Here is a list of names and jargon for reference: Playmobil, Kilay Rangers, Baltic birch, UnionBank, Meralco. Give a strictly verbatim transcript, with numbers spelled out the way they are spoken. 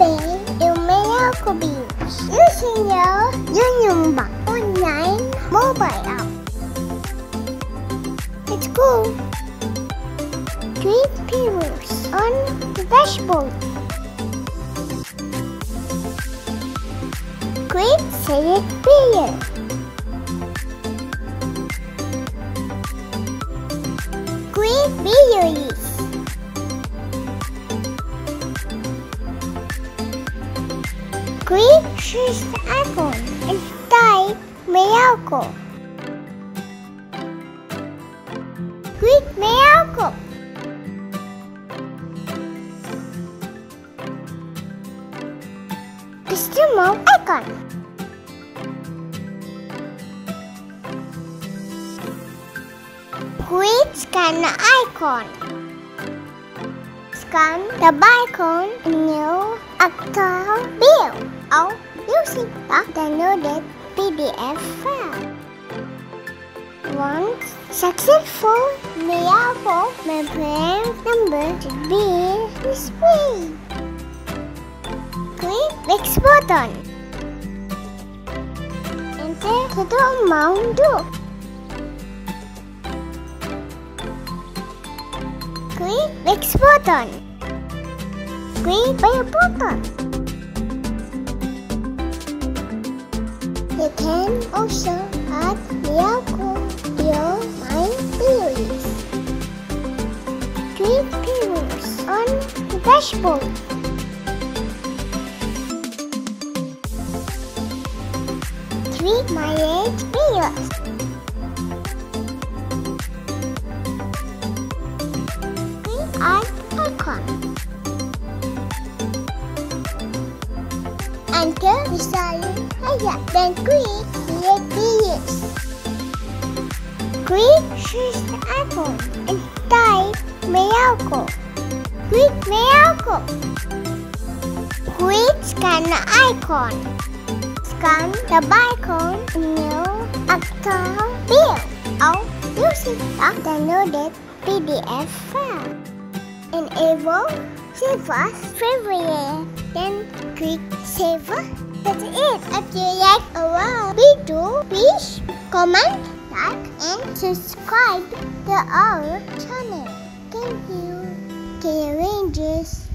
Spain, yung Meralco bills. Using your UnionBank online mobile app. It's cool. Great views on the dashboard. Great select player. Great video list. Great choose the icon and type Meralco. Click Meralco. Customer icon. Great scanner icon. Scan the barcode in your actual bill. Or using the downloaded P D F file. Once successful, Meralco membrane number should be displayed. Click next button. Enter the amount due. Click next button. Click buy button. You can also add Meralco to your My Bills. Click Bills on the dashboard. Click Manage Bills. Click Add Icon. Enter the salary. Yeah, then click Create Bills. Click Choose the icon and type Meralco. Click Meralco. Click Scan the icon. Scan the barcode in your actual bill or using the downloaded P D F file. Enable Silver Favorite. Then click Save. That's it. If you like our video, please comment, like, and subscribe to our channel. Thank you. Kilay Rangers.